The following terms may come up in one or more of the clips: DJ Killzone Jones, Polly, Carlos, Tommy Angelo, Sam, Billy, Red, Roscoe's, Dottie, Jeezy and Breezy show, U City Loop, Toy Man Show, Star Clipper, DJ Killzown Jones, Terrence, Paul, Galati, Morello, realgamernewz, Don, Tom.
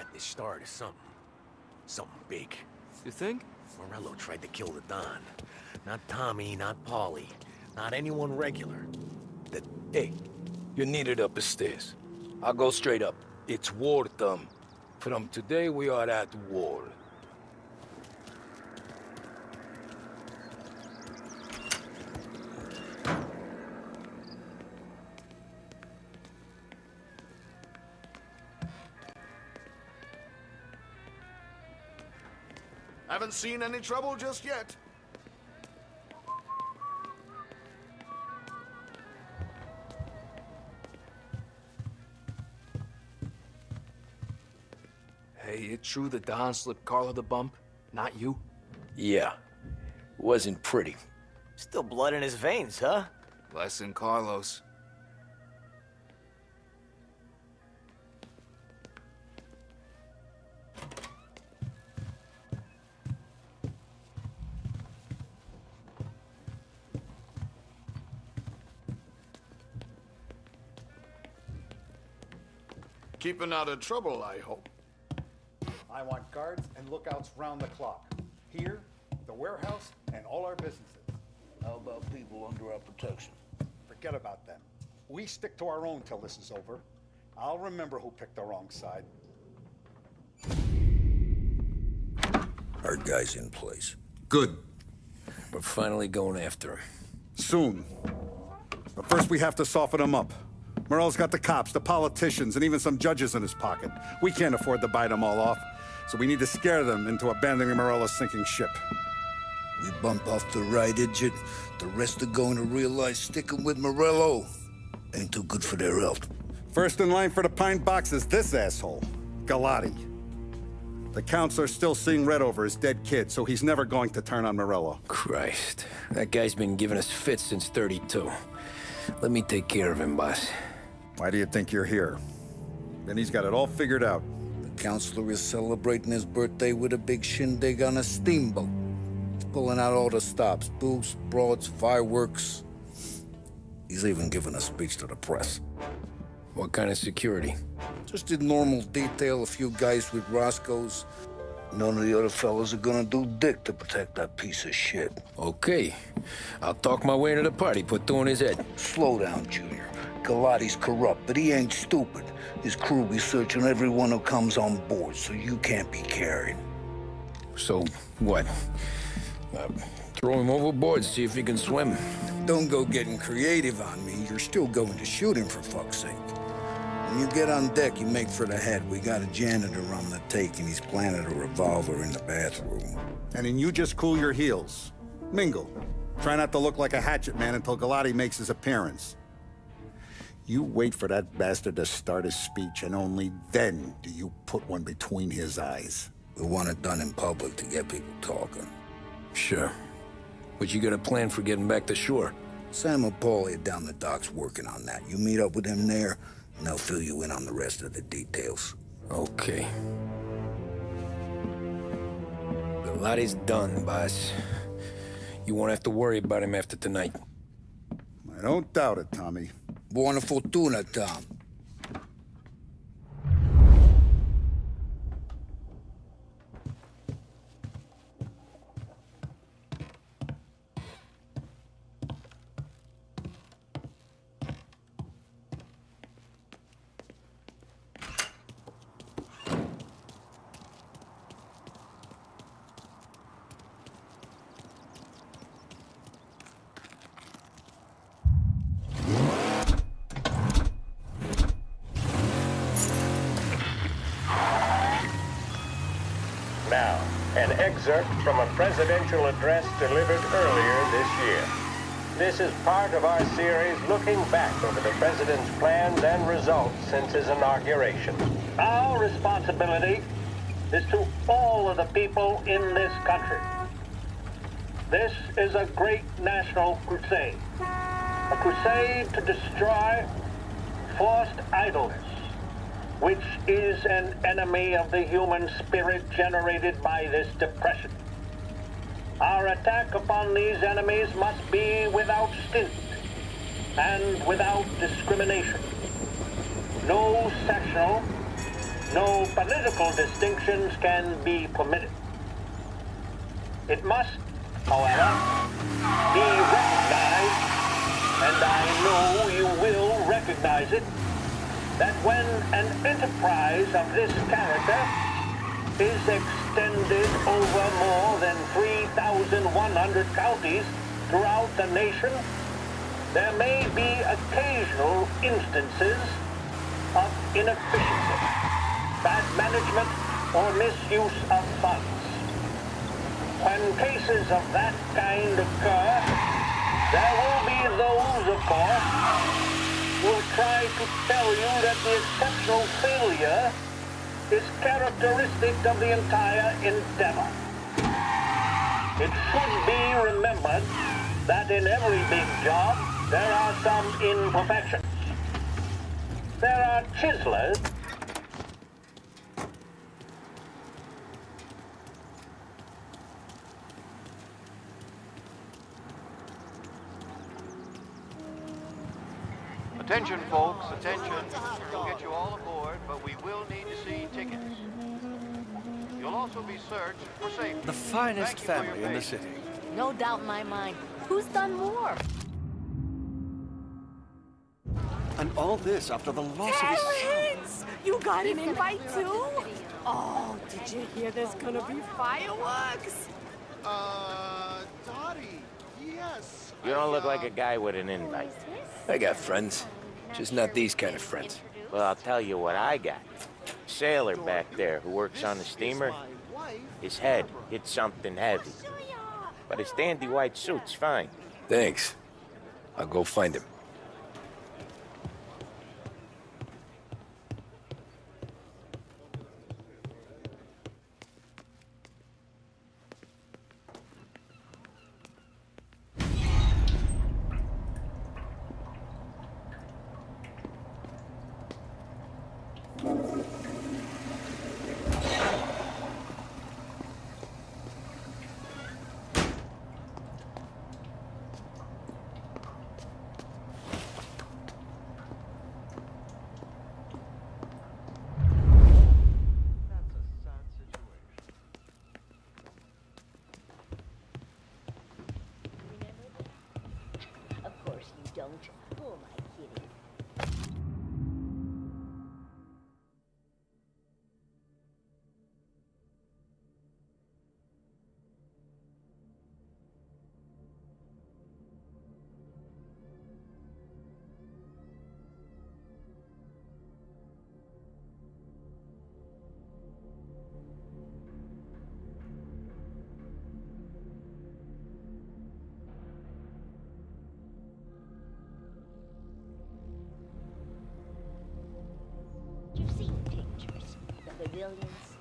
at the start of something big. You think? Morello tried to kill the Don. Not Tommy, not Polly, not anyone regular. The Dick. You're needed up the stairs. I'll go straight up. It's war time. From today, we are at war. Haven't seen any trouble just yet. Hey, it true the Don slipped Carlo the bump, not you? Yeah, wasn't pretty. Still blood in his veins, huh? Blessing Carlos. Keeping out of trouble, I hope. I want guards and lookouts round the clock. Here, the warehouse, and all our businesses. How about people under our protection? Forget about them. We stick to our own till this is over. I'll remember who picked the wrong side. Our guy's in place. Good. We're finally going after him. Soon. But first we have to soften him up. Morello's got the cops, the politicians, and even some judges in his pocket. We can't afford to bite them all off, so we need to scare them into abandoning Morello's sinking ship. We bump off the right, idiot. The rest are going to realize sticking with Morello ain't too good for their health. First in line for the pine box is this asshole, Galati. The counselor's still seeing red over his dead kid, so he's never going to turn on Morello. Christ, that guy's been giving us fits since 32. Let me take care of him, boss. Why do you think you're here? Then he's got it all figured out. The counselor is celebrating his birthday with a big shindig on a steamboat. He's pulling out all the stops, booze, broads, fireworks. He's even giving a speech to the press. What kind of security? Just in normal detail, a few guys with Roscoe's. None of the other fellas are gonna do dick to protect that piece of shit. Okay, I'll talk my way into the party, put two in his head. Slow down, Junior. Galati's corrupt, but he ain't stupid. His crew be searching everyone who comes on board, so you can't be carried. So what? Throw him overboard, see if he can swim. Don't go getting creative on me. You're still going to shoot him, for fuck's sake. When you get on deck, you make for the head. We got a janitor on the take, and he's planted a revolver in the bathroom. And then you just cool your heels. Mingle. Try not to look like a hatchet man until Galati makes his appearance. You wait for that bastard to start his speech, and only then do you put one between his eyes. We want it done in public to get people talking. Sure. But you got a plan for getting back to shore? Sam and Paul are down the docks working on that. You meet up with them there, and they'll fill you in on the rest of the details. Okay. The lot is done, boss. You won't have to worry about him after tonight. I don't doubt it, Tommy. Buona fortuna, Tom. From a presidential address delivered earlier this year. This is part of our series looking back over the president's plans and results since his inauguration. Our responsibility is to all of the people in this country. This is a great national crusade. A crusade to destroy forced idleness, which is an enemy of the human spirit generated by this depression. Our attack upon these enemies must be without stint and without discrimination. No sectional, No political distinctions can be permitted. It must, however, be recognized, and I know you will recognize it, that when an enterprise of this character is extended over more than 3,100 counties throughout the nation, there may be occasional instances of inefficiency, bad management, or misuse of funds. When cases of that kind occur, there will be those, of course, who will try to tell you that the exceptional failure is characteristic of the entire endeavor. It should be remembered that in every big job, there are some imperfections. There are chiselers. Attention, folks, attention. We'll get you all aboard, but we will need to see tickets. You'll also be searched for safety. The finest family in the city. No doubt in my mind. Who's done more? And all this after the loss Terrence! Of his son. You got an invite too? Oh, did you hear there's gonna be fireworks? Dottie, yes. You don't look like a guy with an invite. I got friends. Just not these kind of friends. Well, I'll tell you what I got. A sailor back there who works on the steamer, his head hit something heavy. But his dandy white suit's fine. Thanks. I'll go find him.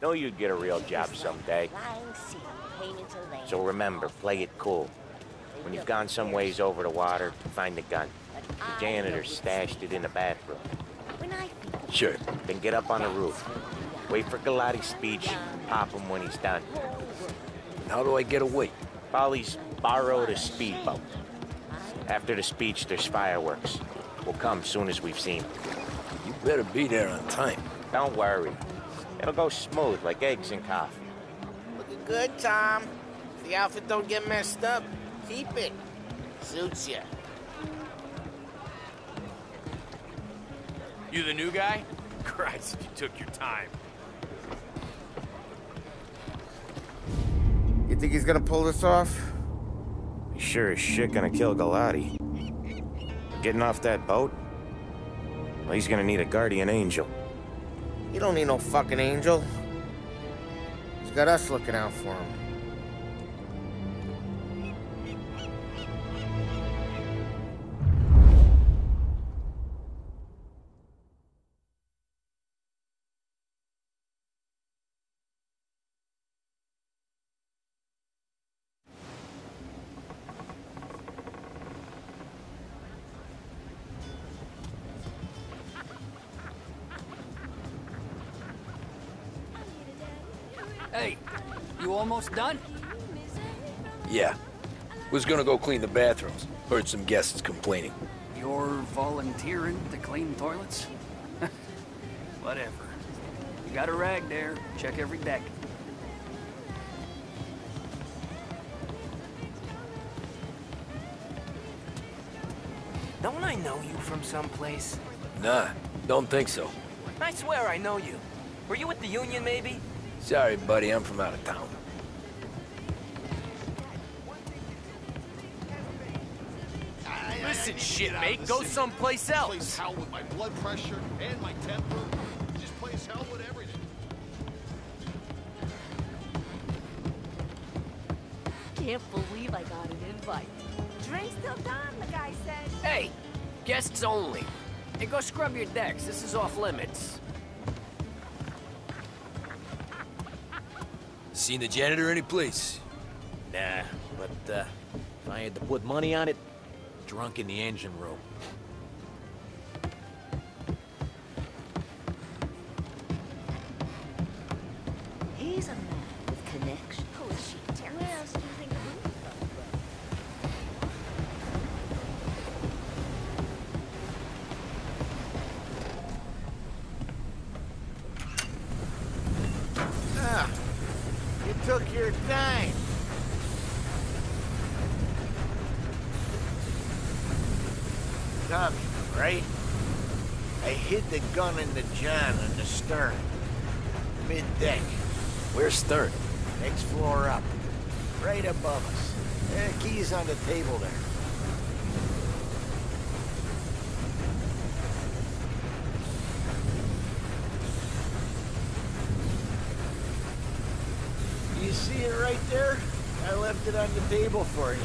Know you'd get a real job someday. So remember, play it cool. When you've gone some ways over the water, find the gun. The janitor stashed it in the bathroom. Sure. Then get up on the roof. Wait for Galati's speech, pop him when he's done. How do I get away? Polly's borrowed a speedboat. After the speech, there's fireworks. We'll come soon as we've seen. You better be there on time. Don't worry. It'll go smooth, like eggs and coffee. Looking good, Tom. The outfit don't get messed up. Keep it. Suits ya. You the new guy? Christ, you took your time. You think he's gonna pull this off? He sure as shit gonna kill Galati. Getting off that boat? Well, he's gonna need a guardian angel. You don't need no fucking angel. He's got us looking out for him. Almost done? Yeah. Was gonna go clean the bathrooms. Heard some guests complaining. You're volunteering to clean toilets? Whatever. You got a rag there. Check every deck. Don't I know you from someplace? Nah, don't think so. I swear I know you. Were you with the union, maybe? Sorry, buddy, I'm from out of town. Listen, shitmate, go someplace else. Plays hell with my blood pressure and my temper. Just plays hell with everything. Can't believe I got an invite. Drink's still done, the guy said. Hey, guests only. Hey, go scrub your decks. This is off limits. Seen the janitor any place? Nah, but if I had to put money on it, drunk in the engine room. He's a man with connection. Who is she, Terrence? Where else do you think the room comes from? Ah, you took your time. Tommy, right? I hid the gun in the john on the stern. Mid-deck. Where's stern? Next floor up. Right above us. Keys on the table there. You see it right there? I left it on the table for you.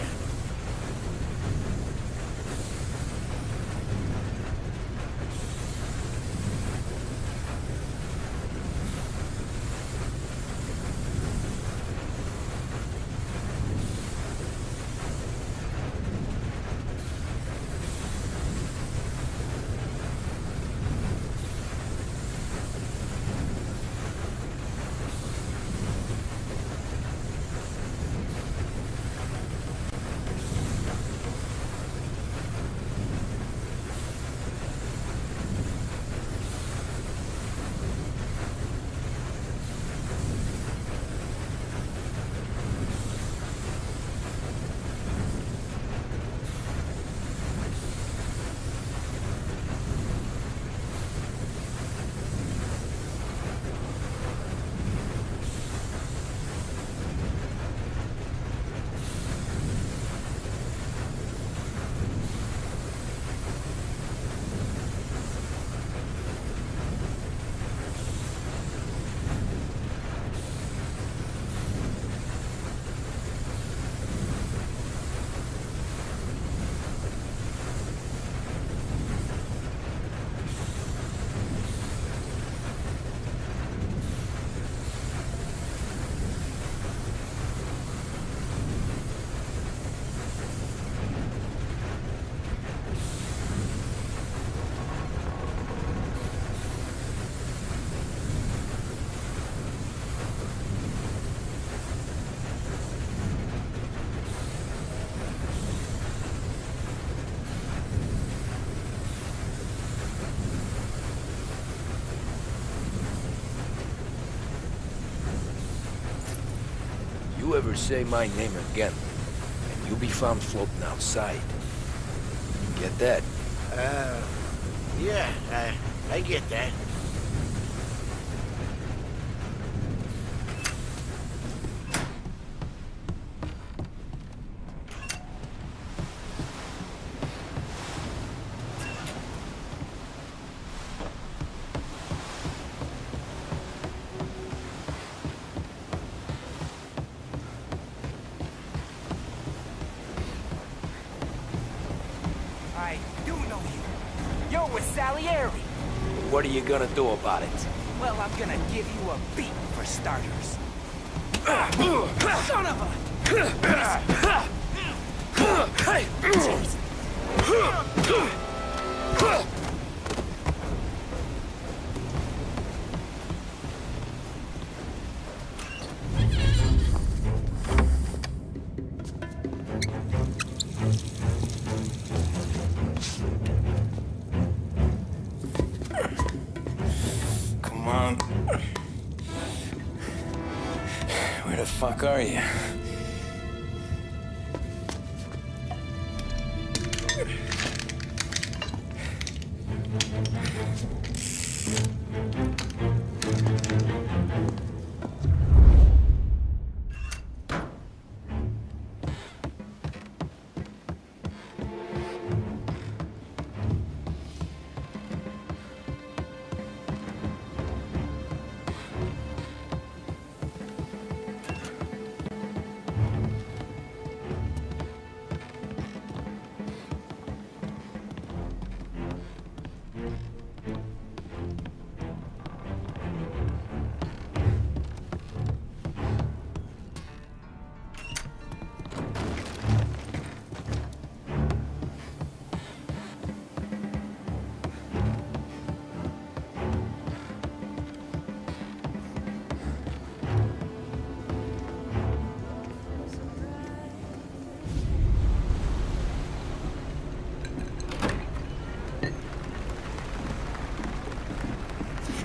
Ever say my name again, and you'll be found floating outside. Get that? Yeah, I get that. What are you gonna do about it? Well, I'm gonna give you a beat for starters. Son of a... Come on. fuck are you?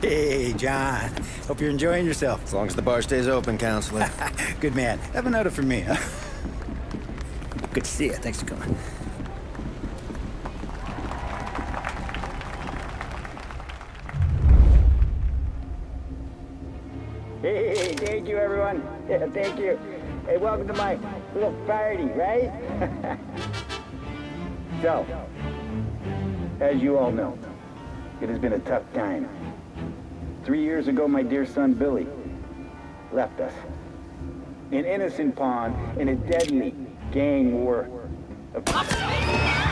Hey, John. Hope you're enjoying yourself. As long as the bar stays open, counselor. Good man. Have another for me, huh? Good to see you. Thanks for coming. Hey, thank you, everyone. Yeah, thank you. Hey, welcome to my little party, right? So, as you all know, it has been a tough time. 3 years ago, my dear son, Billy, left us. An innocent pawn in a deadly gang war. Of oh, my God! Oh, my God!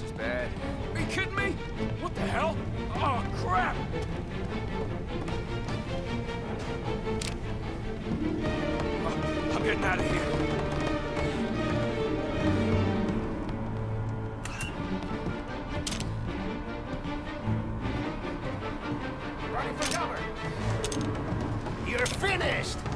this is bad. Are you kidding me? What the hell? Oh, crap! I'm getting out of here. Running for cover. You're finished!